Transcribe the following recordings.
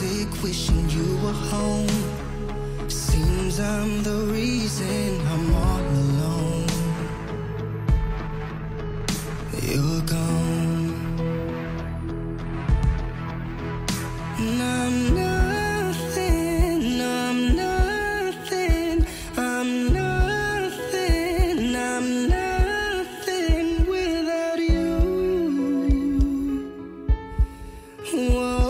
sick wishing you were home. Seems I'm the reason I'm all alone. You're gone and I'm nothing, I'm nothing, I'm nothing, I'm nothing without you. Whoa.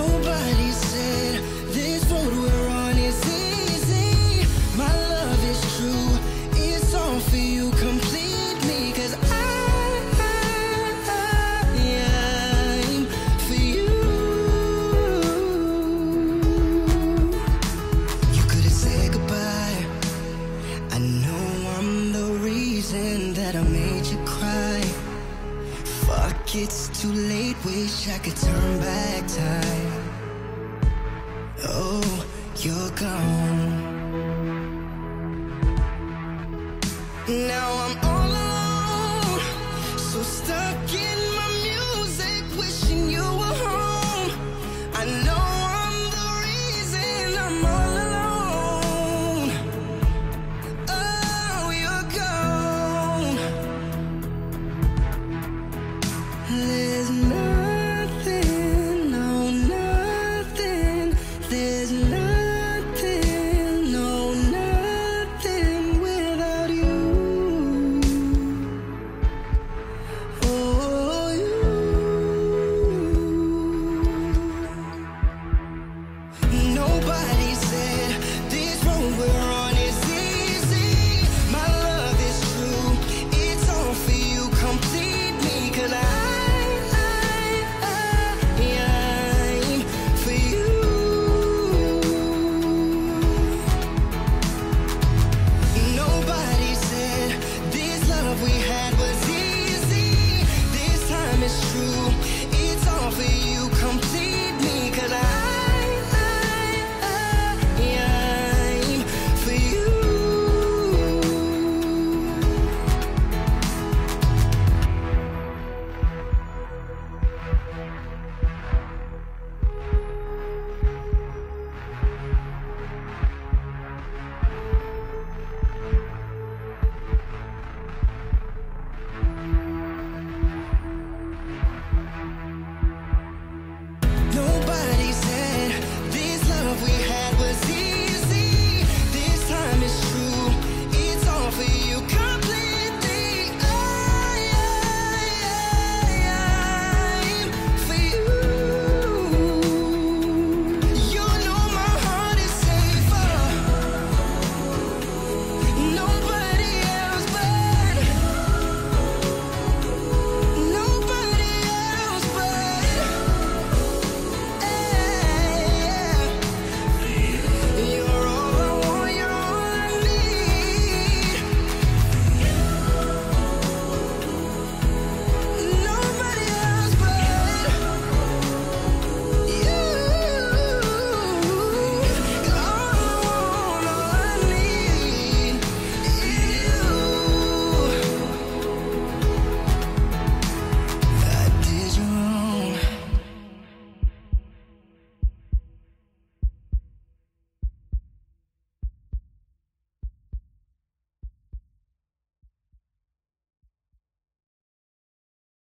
Nobody said this road we're on is easy. My love is true, it's all for you completely. 'Cause I'm for you. You could have said goodbye. I know I'm the reason that I made you cry. Fuck, it's too late, wish I could turn back time. Oh, you're gone. Now I'm